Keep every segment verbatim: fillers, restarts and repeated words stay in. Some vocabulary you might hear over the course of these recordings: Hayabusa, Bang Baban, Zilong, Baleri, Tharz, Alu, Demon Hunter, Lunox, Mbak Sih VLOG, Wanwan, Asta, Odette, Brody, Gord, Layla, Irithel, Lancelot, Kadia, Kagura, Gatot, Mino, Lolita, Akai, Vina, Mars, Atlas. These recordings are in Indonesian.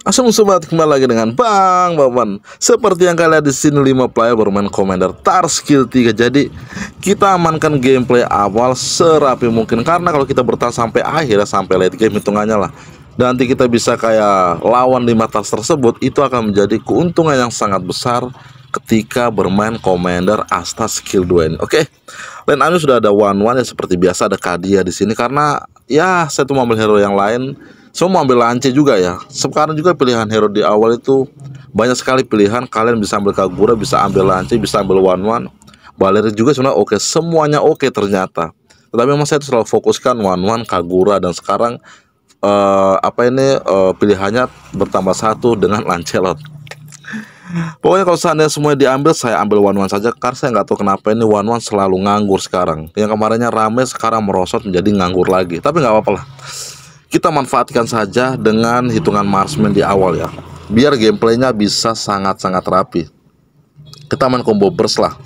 Assalamualaikum sobat, kembali lagi dengan Bang Baban. Seperti yang kalian lihat di sini lima player bermain Commander Tharz skill tiga. Jadi kita amankan gameplay awal serapi mungkin, karena kalau kita bertahan sampai akhir sampai late game hitungannya lah. Dan nanti kita bisa kayak lawan lima Tharz tersebut, itu akan menjadi keuntungan yang sangat besar ketika bermain Commander Asta skill dua ini. Oke. Okay. Line up sudah ada Wanwan ya, seperti biasa ada Kadia di sini karena ya saya tuh mau ambil hero yang lain. Saya mau ambil Lance juga ya. Sekarang juga pilihan hero di awal itu banyak sekali pilihan. Kalian bisa ambil Kagura, bisa ambil Lance, bisa ambil Wanwan. Baleri juga sebenarnya oke, okay. Semuanya oke okay ternyata. Tetapi memang saya tuh selalu fokuskan Wanwan, Kagura, dan sekarang uh, apa ini uh, pilihannya bertambah satu dengan Lancelot. Pokoknya kalau seandainya semuanya diambil, saya ambil Wanwan saja. Karena saya nggak tahu kenapa ini Wanwan selalu nganggur sekarang. Yang kemarinnya rame, sekarang merosot menjadi nganggur lagi. Tapi nggak apa-apa lah, kita manfaatkan saja dengan hitungan marksman di awal ya, biar gameplaynya bisa sangat-sangat rapi. Kita main combo burst lah,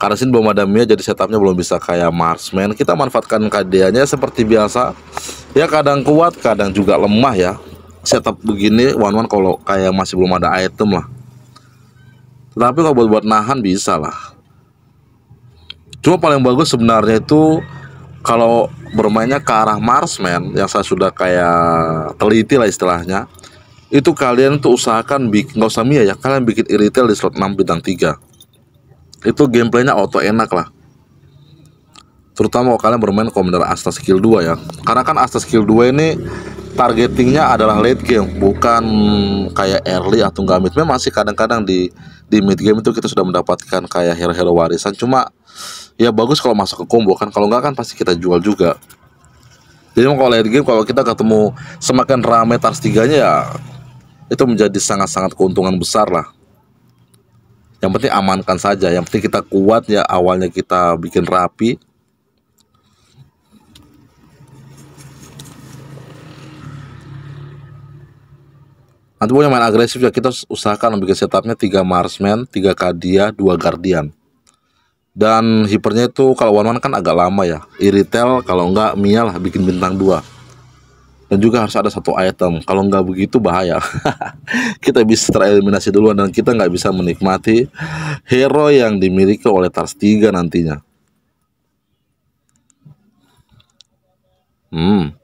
karena sini belum ada Mia, jadi setupnya belum bisa kayak marksman. Kita manfaatkan K D-nya seperti biasa ya, kadang kuat kadang juga lemah ya. Setup begini Wanwan kalau kayak masih belum ada item lah, tapi kalau buat-buat nahan bisa lah. Cuma paling bagus sebenarnya itu kalau bermainnya ke arah marksman, yang saya sudah kayak teliti lah istilahnya. Itu kalian tuh usahakan bikin, nggak usah Mia ya, kalian bikin Irithel di slot enam bintang tiga. Itu gameplaynya auto enak lah, terutama kalau kalian bermain Commander Asta skill dua ya. Karena kan Asta skill dua ini targetingnya adalah late game, bukan kayak early atau nggak mid. Memang masih kadang-kadang di di mid game itu kita sudah mendapatkan kayak hero-hero warisan. Cuma ya bagus kalau masuk ke combo kan, kalau nggak kan pasti kita jual juga. Jadi kalau late game kalau kita ketemu semakin ramai Tharz tiga-nya ya, itu menjadi sangat-sangat keuntungan besar lah. Yang penting amankan saja, yang penting kita kuat ya, awalnya kita bikin rapi. Nanti punya main agresif ya, kita usahakan bikin setupnya tiga marksman, tiga Kadia, dua guardian. Dan hipernya itu kalau Wanwan kan agak lama ya, Irithel kalau enggak Mia lah, bikin bintang dua. Dan juga harus ada satu item, kalau enggak begitu bahaya. Kita bisa tereliminasi duluan dan kita nggak bisa menikmati hero yang dimiliki oleh Tharz tiga nantinya. Hmm.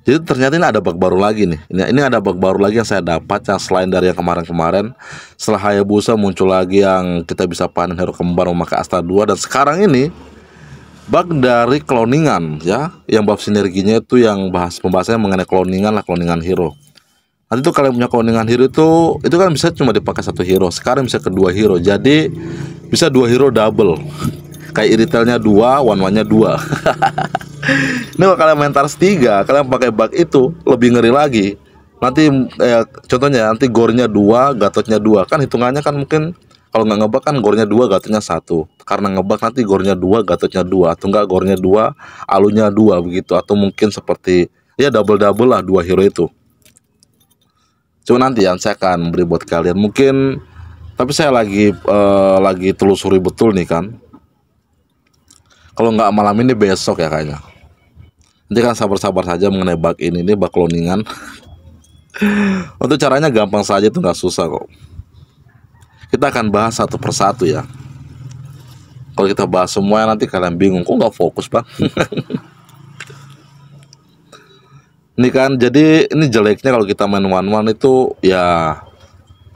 Jadi ternyata ini ada bug baru lagi nih. Ini, ini ada bug baru lagi yang saya dapat, yang selain dari yang kemarin-kemarin. Setelah Hayabusa muncul lagi yang kita bisa panen hero kembar memakai Asta dua. Dan sekarang ini bug dari cloningan ya, yang bab sinerginya itu yang bahas pembahasannya mengenai cloningan lah, cloningan hero. Nanti tuh kalian punya cloningan hero itu, itu kan bisa cuma dipakai satu hero, sekarang bisa kedua hero. Jadi bisa dua hero double. Kayak Irithel-nya dua, Wanwan-nya dua. Ini kalau kalian main Tharz tiga, kalian pakai bug itu lebih ngeri lagi. Nanti eh, contohnya nanti Gord-nya dua, Gatot-nya dua. Kan hitungannya kan mungkin kalau nggak ngebug kan Gord-nya dua, Gatot-nya satu. Karena ngebug nanti Gord-nya dua, Gatot-nya dua, atau enggak Gord-nya dua, Alu-nya dua begitu, atau mungkin seperti ya double-double lah dua hero itu. Cuma nanti yang saya akan beri buat kalian mungkin, tapi saya lagi eh, lagi telusuri betul nih kan. Kalau nggak malam ini besok ya kayaknya. Nanti kan sabar-sabar saja mengenai bug ini, ini bug cloningan. Untuk caranya gampang saja, itu nggak susah kok. Kita akan bahas satu persatu ya. Kalau kita bahas semua nanti kalian bingung, kok nggak fokus bang. Ini kan jadi ini jeleknya kalau kita main one-one itu ya,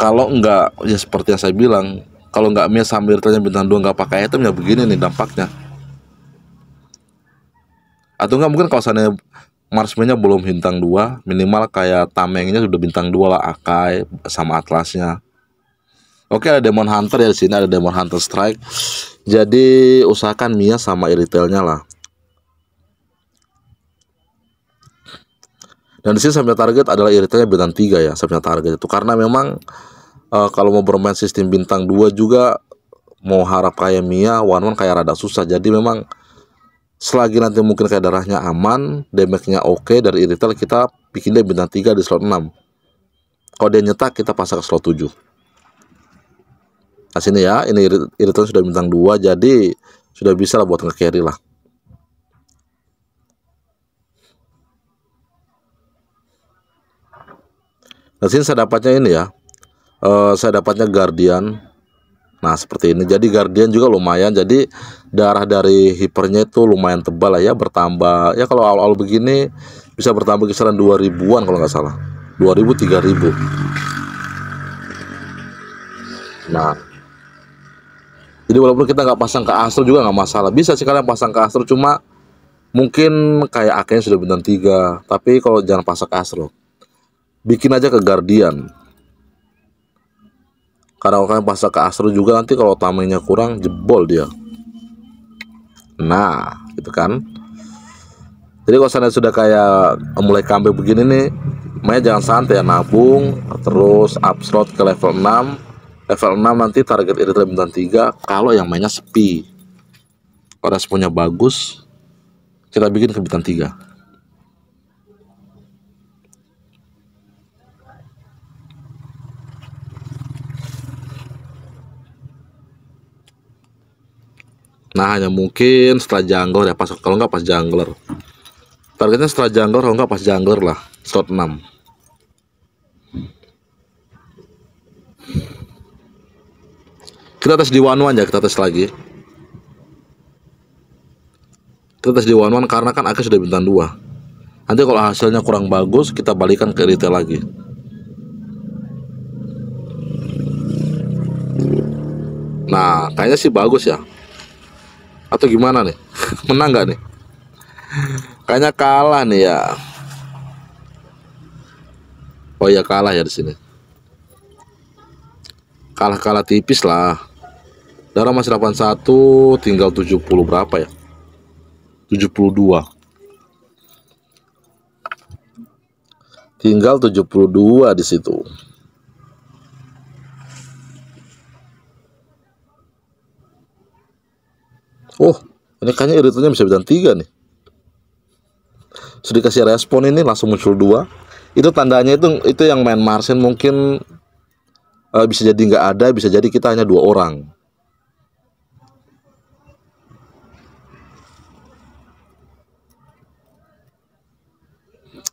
kalau nggak ya seperti yang saya bilang, kalau nggak Mia sambil tanya bintang dua nggak pakai item ya begini nih dampaknya. Atau enggak mungkin kalau sana marksman-nya belum bintang dua, minimal kayak tamengnya sudah bintang dua lah, Akai sama Atlasnya. Oke, ada Demon Hunter ya di sini, ada Demon Hunter Strike. Jadi usahakan Mia sama Irithel-nya lah. Dan di sini saya punya target adalah Irithel-nya bintang tiga ya, saya punya target itu karena memang e, kalau mau bermain sistem bintang dua juga mau harap kayak Mia, Wanwan kayak rada susah. Jadi memang selagi nanti mungkin kayak darahnya aman, damage-nya oke okay, dari Irithel kita bikin dia bintang tiga di slot enam. Kalau dia nyetak kita pasang ke slot tujuh. Nah sini ya, ini Irithel sudah bintang dua, jadi sudah bisa lah buat nge-carry lah. Nah, sini saya dapatnya ini ya. Uh, saya dapatnya Guardian. Nah, seperti ini. Jadi Guardian juga lumayan. Jadi darah dari hipernya itu lumayan tebal lah ya, bertambah. Ya kalau awal-awal begini bisa bertambah kisaran dua ribuan kalau nggak salah. dua ribu tiga ribu. Nah, jadi walaupun kita nggak pasang ke Astro juga nggak masalah. Bisa sih kalian pasang ke Astro, cuma mungkin kayak Akai sudah bintang tiga. Tapi kalau jangan pasang ke Astro, bikin aja ke Guardian. Karena kalau kalian pasang ke Astro juga nanti kalau tamengnya kurang, jebol dia. Nah, gitu kan. Jadi kalau sana sudah kayak mulai comeback begini nih, makanya jangan santai ya, nabung terus up slot ke level enam. Level enam nanti target Irithel bintang tiga kalau yang mainnya sepi. Kalau responnya bagus, kita bikin ke bintang tiga. Nah, hanya mungkin setelah jungler ya, pas kalau nggak pas jungler. Targetnya setelah jungler, kalau nggak pas jungler lah, slot enam. Kita tes di Wanwan ya, kita tes lagi. Kita tes di Wanwan karena kan Akai sudah bintang dua. Nanti kalau hasilnya kurang bagus, kita balikan ke Irithel lagi. Nah, kayaknya sih bagus ya. Atau gimana nih? Menang nggak nih? Kayaknya kalah nih ya. Oh iya, kalah ya di sini. Kalah-kalah tipis lah. Darah masih delapan puluh satu, tinggal tujuh puluh berapa ya? tujuh puluh dua. Tinggal tujuh puluh dua di situ. Oh, ini kayaknya Irithelnya bisa bintang tiga nih. Sudah dikasih respon ini langsung muncul dua. Itu tandanya itu itu yang main Marsin mungkin uh, bisa jadi nggak ada, bisa jadi kita hanya dua orang.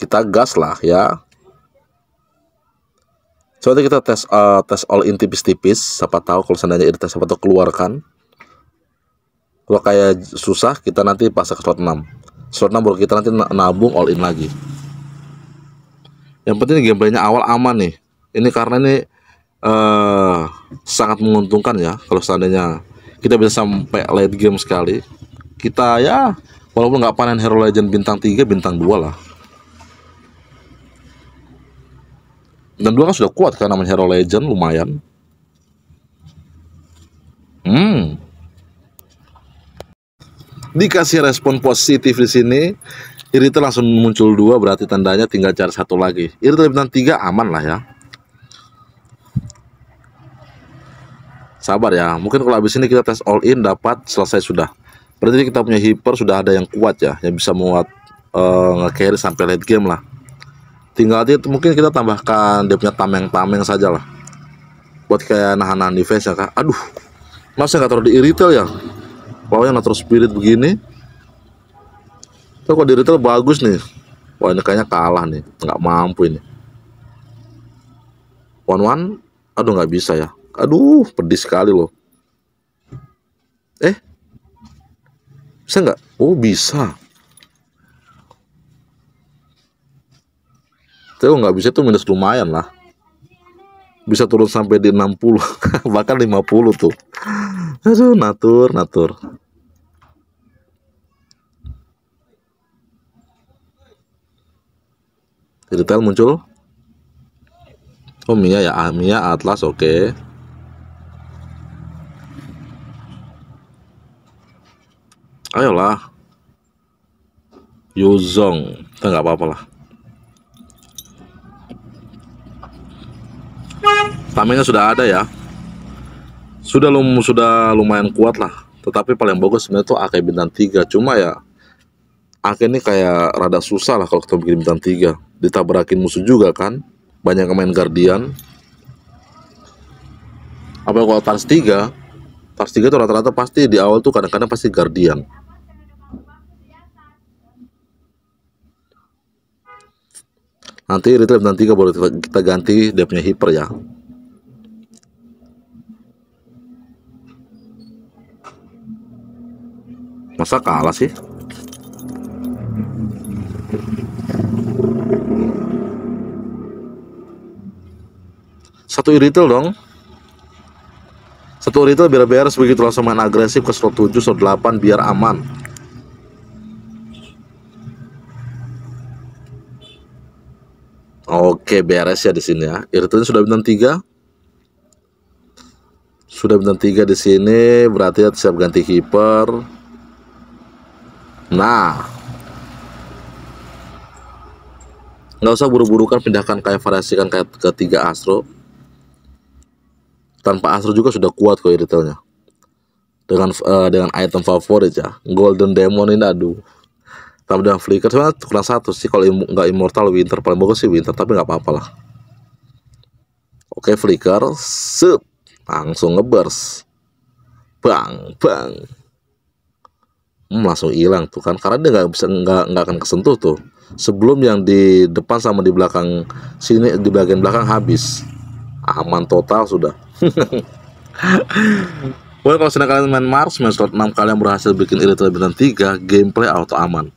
Kita gas lah ya. Coba kita tes uh, tes all in tipis-tipis. Siapa tahu kalau seandainya Irithel siapa tahu keluarkan. Kalau kayak susah, kita nanti pasang ke slot enam. Slot enam baru kita nanti nabung all in lagi. Yang penting gameplaynya awal aman nih. Ini karena ini uh, sangat menguntungkan ya. Kalau seandainya kita bisa sampai late game sekali, kita ya walaupun nggak panen hero legend bintang tiga, bintang dua lah. Dan dua kan sudah kuat karena namanya hero legend, lumayan. Hmm. Dikasih respon positif di sini, Irithel langsung muncul dua, berarti tandanya tinggal cari satu lagi. Irithel bintang tiga aman lah ya. Sabar ya, mungkin kalau habis ini kita tes all in dapat selesai sudah. Berarti kita punya hiper sudah ada yang kuat ya, yang bisa muat uh, nge-carry sampai late game lah. Tinggal itu mungkin kita tambahkan dia punya tameng-tameng saja lah. Buat kayak nahan-nahan defense ya kak. Aduh, masa nggak taruh di Irithel ya? Wah, yang natural spirit begini. Tuh kok Irithel bagus nih. Wah, ini kayaknya kalah nih. Nggak mampu ini. Wanwan. Aduh, nggak bisa ya. Aduh, pedis sekali loh. Eh. Bisa nggak? Oh, bisa. Tuh nggak bisa tuh, minus lumayan lah. Bisa turun sampai di enam puluh. Bahkan lima puluh tuh. Aduh, natur, natur. Irithel muncul. Oh, Mia ya, Mia Atlas, oke. Okay. Ayolah. Yuzong, kita nggak apa-apa lah. Tamengnya sudah ada ya. Sudah lum sudah lumayan kuat lah. Tetapi paling bagus sebenarnya tuh Akai bintang tiga. Cuma ya Akai ini kayak rada susah lah kalau kita bikin bintang tiga. Ditabrakin musuh juga kan. Banyak yang main Guardian. Apalagi kalau Tharz tiga, Tharz tiga tuh rata-rata pasti di awal tuh kadang-kadang pasti Guardian. Nanti retrieve nanti kita boleh kita ganti dia punya hiper ya. Masa kalah sih? Satu Irithel dong. Satu Irithel biar beres, begitu langsung main agresif ke slot tujuh, slot delapan biar aman. Oke, beres ya di sini ya. Irithel sudah bintang tiga. Sudah bintang tiga di sini, berarti ya siap ganti keeper. Nah, nggak usah buru-burukan, pindahkan kayak variasikan kayak ketiga Astro. Tanpa Astro juga sudah kuat kok Irithel-nya. Dengan uh, dengan item favorit ya, Golden Demon ini aduh. Tapi dengan Flicker sebenarnya kurang satu sih, kalau im nggak Immortal Winter paling bagus sih Winter, tapi nggak apa-apa lah. Oke Flicker, set langsung ngeburst, bang bang, hmm, langsung hilang tuh kan, karena dia nggak bisa nggak nggak akan kesentuh tuh. Sebelum yang di depan sama di belakang sini, di bagian belakang habis, aman total sudah. Well, kalau sedang kalian main Mars, main slot enam, kalian berhasil bikin Irithel bintang tiga, gameplay auto aman.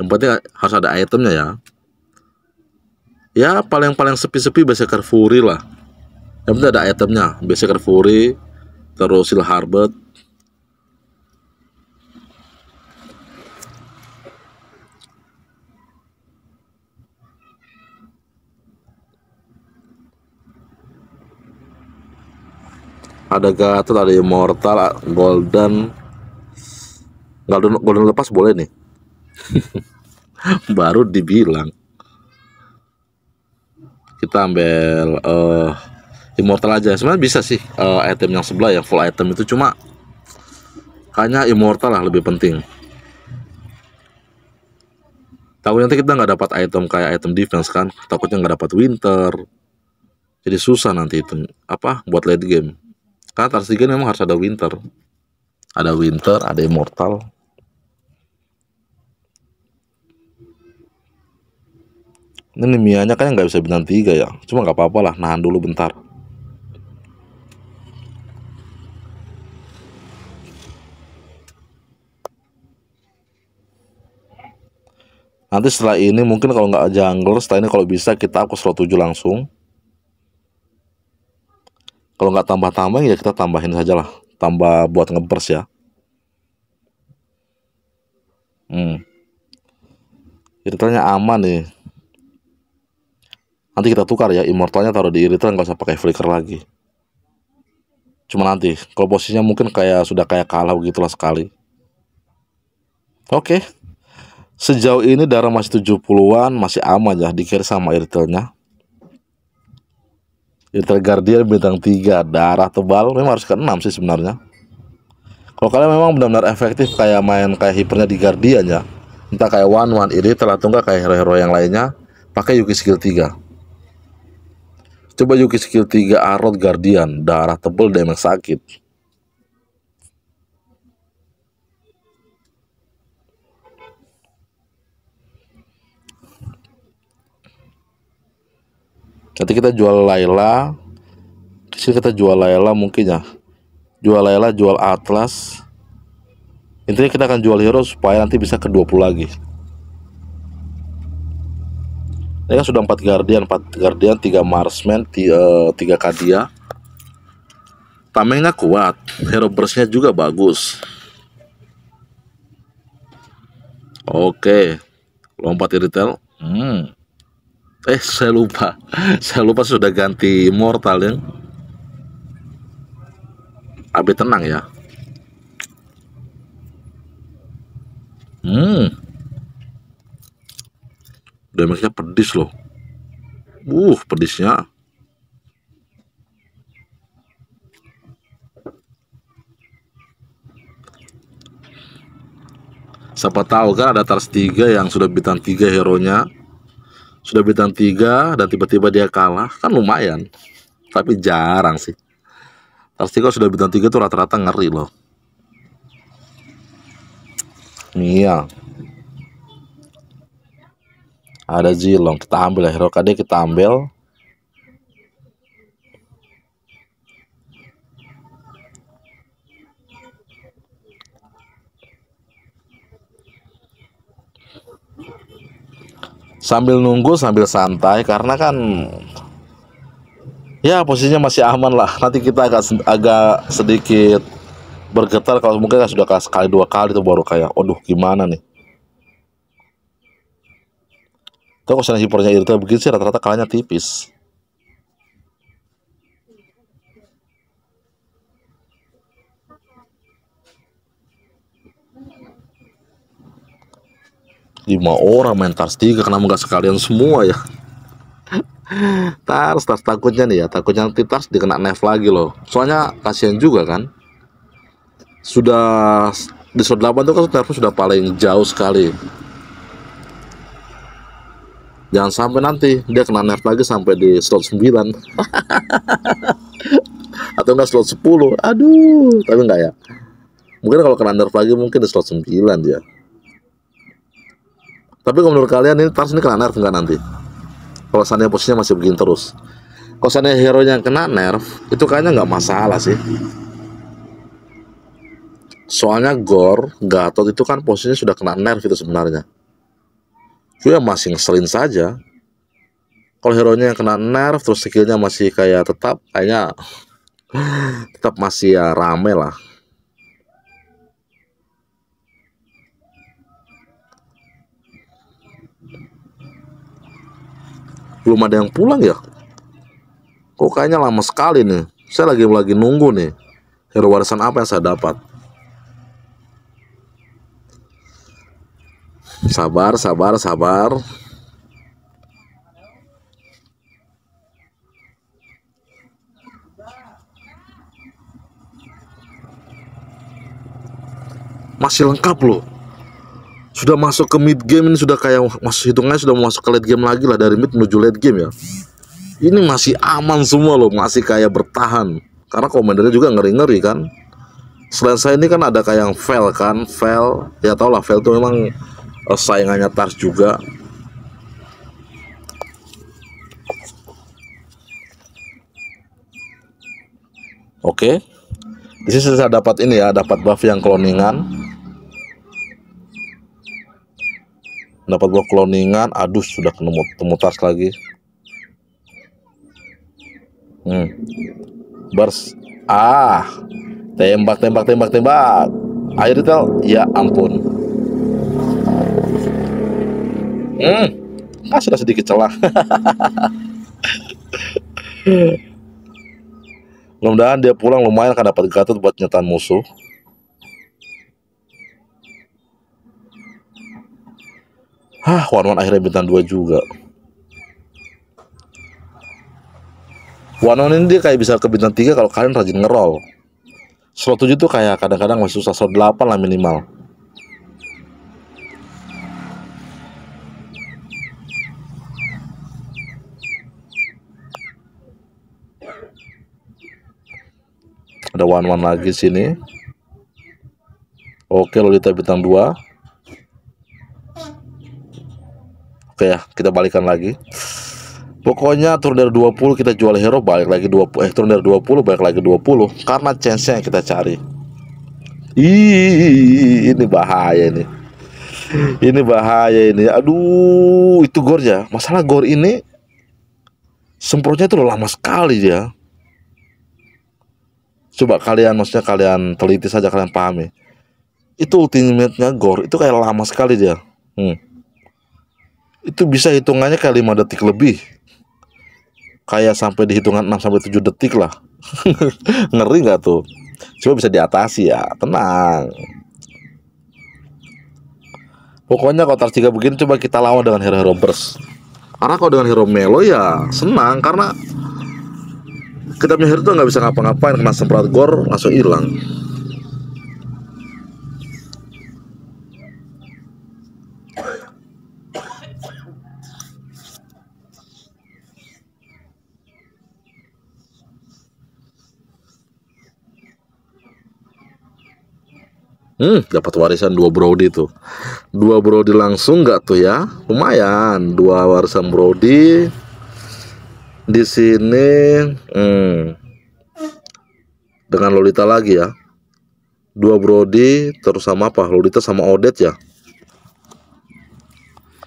Yang penting harus ada itemnya ya. Ya paling-paling sepi-sepi Berserker Fury lah. Yang penting ada itemnya, Berserker Fury, terus Seal Harbet. Ada Gatot, ada Immortal, Golden, Golden, Golden lepas boleh nih. Baru dibilang kita ambil uh, Immortal aja. Sebenarnya bisa sih uh, item yang sebelah yang full item itu, cuma kayaknya Immortal lah lebih penting. Takutnya nanti kita nggak dapat item kayak item defense kan, takutnya nggak dapat winter, jadi susah nanti itu apa buat late game. Karena Tharz tiga memang harus ada winter, ada winter, ada Immortal. Ini Mianya kayaknya nggak bisa bintang tiga ya, cuma nggak apa-apa lah, nahan dulu bentar. Nanti setelah ini mungkin kalau nggak jungle, setelah ini kalau bisa kita ke slot tujuh langsung. Kalau nggak tambah-tambah ya kita tambahin saja lah, tambah buat ngeburst ya. Hmm. Iritelnya aman nih. Nanti kita tukar ya, Immortalnya taruh di Iritel, nggak usah pakai Flicker lagi. Cuma nanti, kalau posisinya mungkin kayak sudah kayak kalah begitulah sekali. Oke, sejauh ini darah masih tujuh puluhan, masih aman ya, dikira sama Iritelnya. Irithel Guardian bintang tiga, darah tebal, memang harus ke enam sih sebenarnya. Kalau kalian memang benar-benar efektif kayak main kayak hipernya di Guardian ya, entah kayak Wanwan, Irithel atau enggak kayak hero-hero yang lainnya, pakai Yuki skill tiga. Coba Yuki skill tiga Arrow Guardian, darah tebal, damage sakit. Nanti kita jual Layla, disini kita jual Layla mungkin ya, jual Layla, jual Atlas. Intinya kita akan jual hero supaya nanti bisa ke dua puluh lagi. Ini kan sudah empat Guardian, empat Guardian, tiga Marsman, tiga Kadia. Tamengnya kuat, hero burstnya juga bagus. Oke, lompat Irithel. Hmm. Eh saya lupa, saya lupa sudah ganti Immortal ya. Abi tenang ya. Hmm, damage-nya pedis loh. Uh, pedisnya. Siapa tahu kan ada Tharz tiga yang sudah bintang tiga hero-nya. Sudah bintang tiga dan tiba-tiba dia kalah, kan lumayan. Tapi jarang sih. Pasti kalau sudah bintang tiga tuh rata-rata ngeri loh. Iya. Ada Zilong, kita ambil ya, hero K D kita ambil. Sambil nunggu, sambil santai, karena kan ya posisinya masih aman lah. Nanti kita agak agak sedikit bergetar kalau mungkin sudah sekali dua kali itu baru kayak, aduh gimana nih. Tuh kalau hipernya itu begitu sih rata-rata kalahnya tipis. Lima orang main Tharz tiga, kenapa nggak sekalian semua ya? Tharz, Tharz takutnya nih ya, takutnya nanti Tharz dikena nerf lagi loh. Soalnya kasihan juga kan. Sudah di slot delapan itu kan Tharz sudah paling jauh sekali. Jangan sampai nanti dia kena nerf lagi sampai di slot sembilan. Atau enggak slot sepuluh. Aduh, tapi enggak ya. Mungkin kalau kena nerf lagi mungkin di slot sembilan ya. Tapi kalau menurut kalian ini Tharz ini kena nerf enggak nanti? Kalau seandainya posisinya masih begini terus, kalau seandainya hero yang kena nerf itu kayaknya nggak masalah sih. Soalnya Gord, Gatot itu kan posisinya sudah kena nerf itu sebenarnya. Itu ya masih ngeselin saja. Kalau hero nya yang kena nerf terus skillnya masih kayak tetap kayaknya tetap masih ya rame lah. Belum ada yang pulang ya? Kok kayaknya lama sekali nih. Saya lagi lagi nunggu nih hero warisan apa yang saya dapat. Sabar, sabar, sabar. Masih lengkap loh. Sudah masuk ke mid game ini, sudah kayak masuk hitungannya sudah mau masuk ke late game lagi lah, dari mid menuju late game ya. Ini masih aman semua loh, masih kayak bertahan. Karena komandernya juga ngeri-ngeri kan. Selain saya ini kan ada kayak yang fail kan, fail. Ya tau lah, fail tuh memang saingannya Tharz juga. Oke. Di sini saya dapat ini ya, dapat buff yang cloningan. Dapat buah cloningan, aduh sudah ketemu temu Tharz lagi. Hmm. Bers, ah, tembak, tembak, tembak, tembak. Irithel, ya ampun. Hmm, ah, sudah sedikit celah. Mudah-mudahan dia pulang lumayan kan dapat Gatot buat nyetan musuh. Hah, Wanwan akhirnya bintang dua juga. Wanwan ini dia kayak bisa ke bintang tiga kalau kalian rajin ngerol. Slot tujuh tuh kayak kadang-kadang masih susah, slot delapan lah minimal. Ada Wanwan lagi sini. Oke, Lolita bintang dua. Oke ya, kita balikan lagi. Pokoknya turun dari dua puluh kita jual hero, balik lagi dua puluh, eh turun dari dua puluh balik lagi dua puluh, karena chance-nya yang kita cari. Ih, ini bahaya ini. Ini bahaya ini. Aduh, itu Gord ya. Masalah Gord ini semprotnya itu lama sekali dia. Coba kalian, maksudnya kalian teliti saja, kalian pahami. Itu ultimate-nya Gord itu kayak lama sekali dia. Hmm. Itu bisa hitungannya kayak lima detik lebih. Kayak sampai di hitungan enam sampai tujuh detik lah. Ngeri nggak tuh? Cuma bisa diatasi ya, tenang. Pokoknya kalau Tharz tiga begini coba kita lawan dengan hero-hero burst. Karena kalau dengan hero melo ya senang, karena kita punya hero tuh nggak bisa ngapa-ngapain, kena semprot Gord langsung hilang. Hmm, dapat warisan dua Brody tuh. Dua Brody langsung nggak tuh ya? Lumayan, dua warisan Brody. Di sini hmm, dengan Lolita lagi ya. Dua Brody terus sama apa? Lolita sama Odette ya.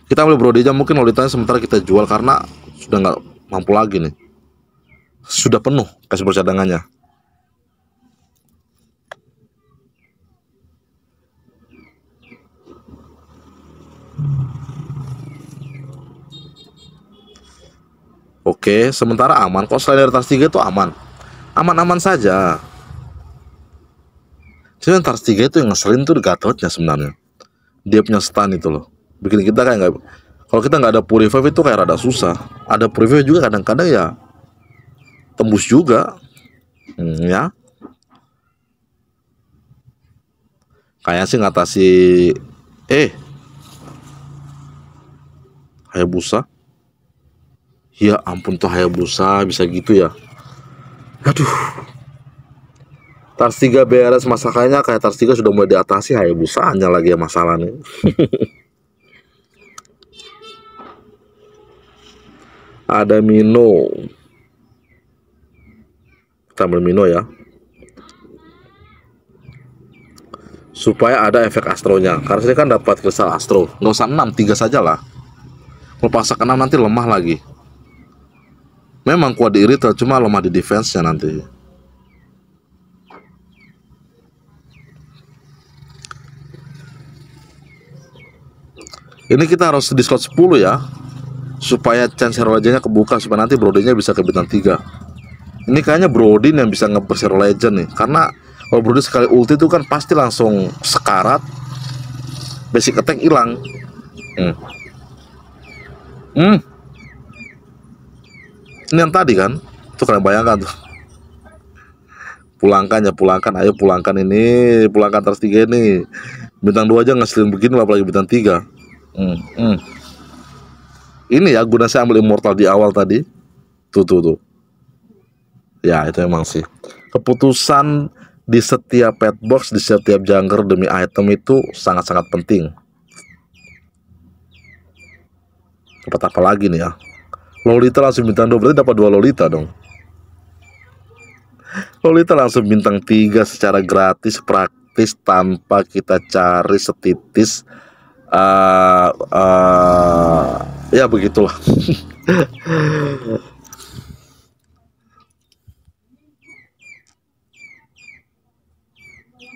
Kita ambil Brody-nya, mungkin Lolitanya sementara kita jual karena sudah nggak mampu lagi nih. Sudah penuh kasbon cadangannya. Oke, sementara aman kok, selain dari Tharz tiga itu aman. Aman-aman saja. Cuman Tharz tiga itu yang ngeselin tuh Gatotnya sebenarnya. Dia punya stun itu loh. Bikin kita kayak nggak, kalau kita nggak ada purify itu kayak rada susah. Ada purify juga kadang-kadang ya tembus juga. Hmm, ya. Kayaknya sih ngatasi eh Hayabusa. Ya ampun tuh Hayabusa bisa gitu ya. Aduh. Tharz tiga beres masakannya, kayak Tharz tiga sudah mulai diatasi, Hayabusa hanya lagi ya masalah nih. Ada Mino. Kita ambil Mino ya. Supaya ada efek astronya. Karena sini kan dapat kristal astro. Nggak usah enam, tiga saja lah. Kalau paksa enam nanti lemah lagi. Memang kuat di Irithel, cuma lemah di defense-nya nanti. Ini kita harus diskon sepuluh ya, supaya chance hero legend-nya kebuka, supaya nanti Brody-nya bisa ke bintang tiga. Ini kayaknya Brody yang bisa nge-burst hero legend nih, karena kalau Brody sekali ulti itu kan pasti langsung sekarat, basic attack hilang. Hmm. Hmm. Ini yang tadi kan, tuh kalian bayangkan tuh. Pulangkan ya, pulangkan, ayo pulangkan ini, pulangkan Tharz tiga ini. Bintang dua aja ngeselin begini, apalagi bintang tiga. Hmm, hmm. Ini ya, guna saya ambil immortal di awal tadi. Tuh, tuh, tuh. Ya, itu emang sih. Keputusan di setiap pet box, di setiap jungler demi item itu sangat-sangat penting. Dapat apa lagi nih ya? Lolita langsung bintang dua, berarti dapat dua Lolita dong. Lolita langsung bintang tiga secara gratis, praktis, tanpa kita cari setitis. uh, uh, Ya begitulah.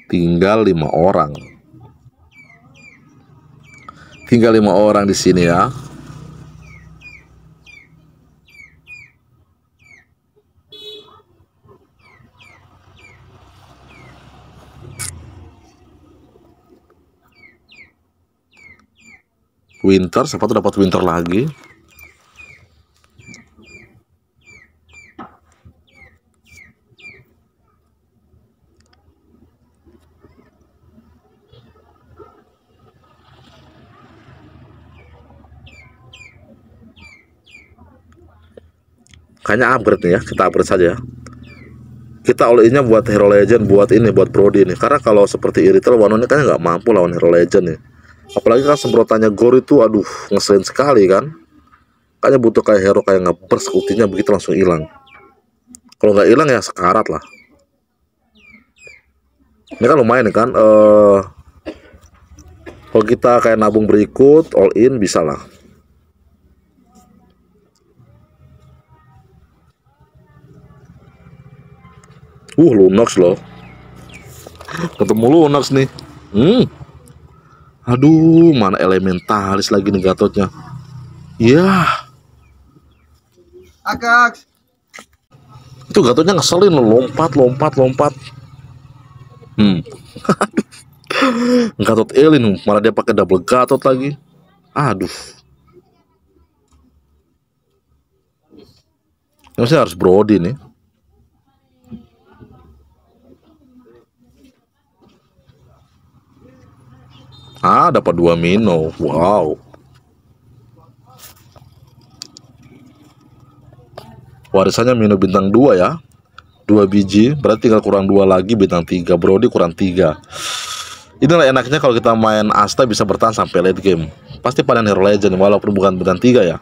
Tinggal lima orang. Tinggal lima orang di sini ya. Winter, siapa tuh dapat Winter lagi? Kayaknya upgrade nih ya, kita upgrade saja ya. Kita all-in-nya buat Hero Legend, buat ini, buat Brody nih. Karena kalau seperti Irithel, Wanwan ini kayaknya nggak mampu lawan Hero Legend nih. Apalagi kan semprotannya Gord itu, aduh, ngeselin sekali kan. Kayaknya butuh kayak hero kayak nge-burst ultinya begitu langsung hilang. Kalau nggak hilang ya sekarat lah. Ini kan lumayan kan. Uh, kalau kita kayak nabung berikut, all in bisa lah. Uh, Lunox loh. Ketemu Lunox nih. Hmm. Aduh, mana elementalis lagi nih Gatotnya. Iya. Agak. Itu Gatotnya ngeselin loh, lompat, lompat, lompat. Hmm. Gatot Elin, malah dia pakai double Gatot lagi. Aduh. Ini mesti harus Brody nih. Ah, dapat dua Mino. Wow. Warisannya Mino bintang dua ya. Dua biji, berarti tinggal kurang dua lagi bintang tiga. Brody kurang tiga. Itulah enaknya kalau kita main Asta bisa bertahan sampai late game. Pasti panen hero legend walaupun bukan bintang tiga ya.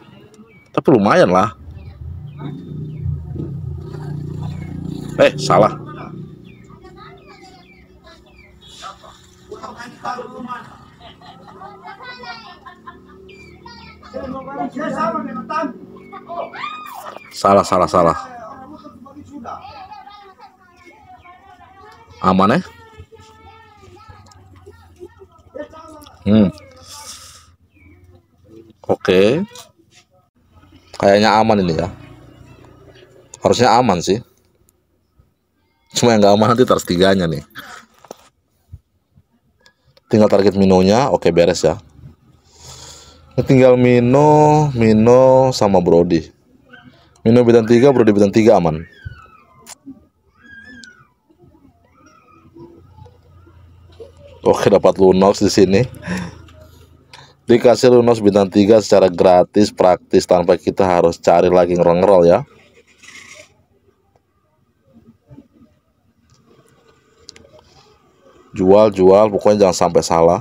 Tapi lumayan lah. Eh, salah. Salah, salah, salah. Aman ya? Hmm. Oke. Kayaknya aman ini ya. Harusnya aman sih. Cuma yang gak aman nanti Tharz tiganya nih. Tinggal target Minonya, oke beres ya. Tinggal Mino, Mino sama Brody. Mino bintang tiga, Brody bintang tiga aman. Oke, dapat Lunox di sini. Dikasih Lunox bintang tiga secara gratis, praktis tanpa kita harus cari lagi ngerol-ngerol ya. Jual-jual, pokoknya jangan sampai salah.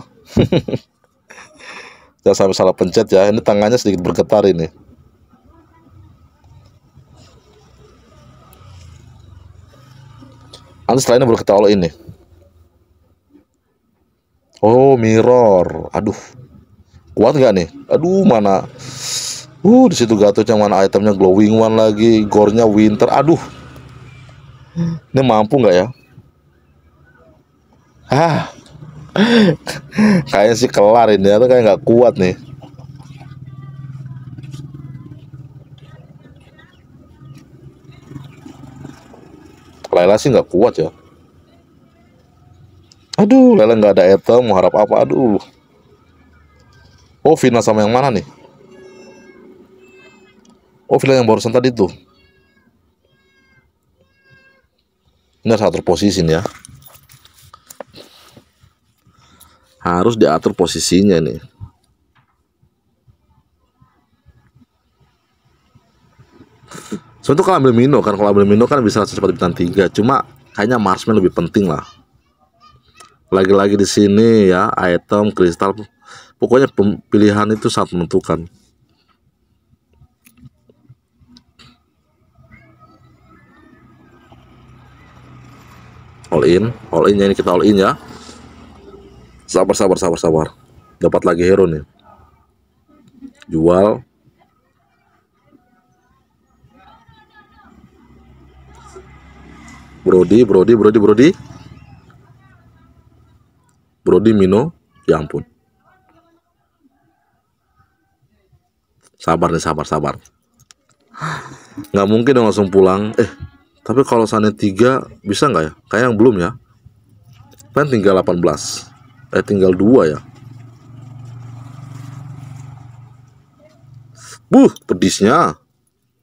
Jangan sampai salah pencet ya. Ini tangannya sedikit bergetar ini. Nanti setelah ini bergetar oleh ini. Oh, mirror. Aduh. Kuat nggak nih? Aduh, mana? Uh, di situ Gatot yang mana itemnya glowing one lagi, gornya winter. Aduh. Ini mampu nggak ya? Ah. Kayaknya sih kelar ini, atau kayak nggak kuat nih. Layla sih nggak kuat ya. Aduh, Layla nggak ada item, mau harap apa? Aduh. Oh, Vina sama yang mana nih? Oh, Vina yang barusan tadi tuh. Ini harus atur posisi nih ya. Harus diatur posisinya nih. Soalnya kalau ambil Mino kan, kalau ambil Mino kan bisa langsung cepat bintang tiga. Cuma kayaknya Marsman lebih penting lah. Lagi-lagi di sini ya, item, kristal, pokoknya pilihan itu sangat menentukan. All in, all in ya, ini kita all in ya. Sabar, sabar, sabar, sabar. Dapat lagi hero nih. Jual. Brody, Brody, Brody, Brody. Brody, Mino, ya ampun. Sabar nih, sabar, sabar. Nggak mungkin dong langsung pulang. Eh, tapi kalau sana tiga bisa nggak ya? Kayak yang belum ya. Kan tinggal delapan belas. Eh, tinggal dua ya. Buh, pedisnya.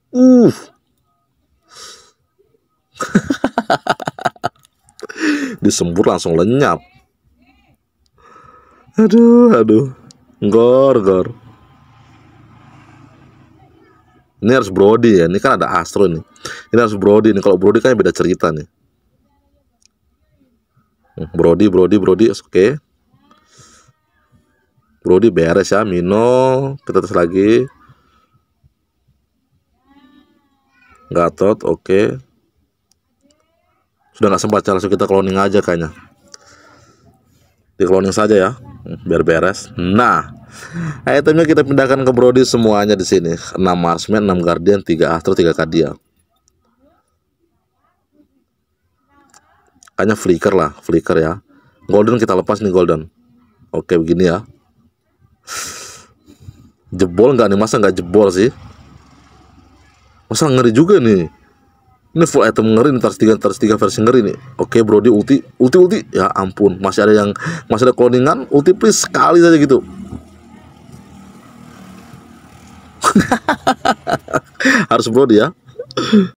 Uh. Disembur langsung lenyap. Aduh, aduh. Gor, gor. Ini harus Brody ya. Ini kan ada Astro nih. Ini harus Brody nih. Kalau Brody kan beda cerita nih. Brody, Brody, Brody. Oke. Okay. Brody beres ya. Mino. Kita tes lagi. Gatot. Oke. Okay. Sudah nggak sempat. Langsung kita cloning aja kayaknya. Di cloning saja ya, biar beres. Nah, itemnya kita pindahkan ke Brody semuanya di sini. enam Marsman, enam Guardian, tiga Astro, tiga Kadia. Kayaknya flicker lah, flicker ya. Golden kita lepas nih, golden. Oke, begini ya. Jebol nggak nih, masa nggak jebol sih? Masa ngeri juga nih. Ini full item ngeri, Tharz tiga, Tharz tiga versi ngeri nih. Oke, Brody ulti, ulti, ulti. Ya ampun, masih ada yang, masih ada cloningan. Ulti please, sekali saja gitu. Harus Brody ya.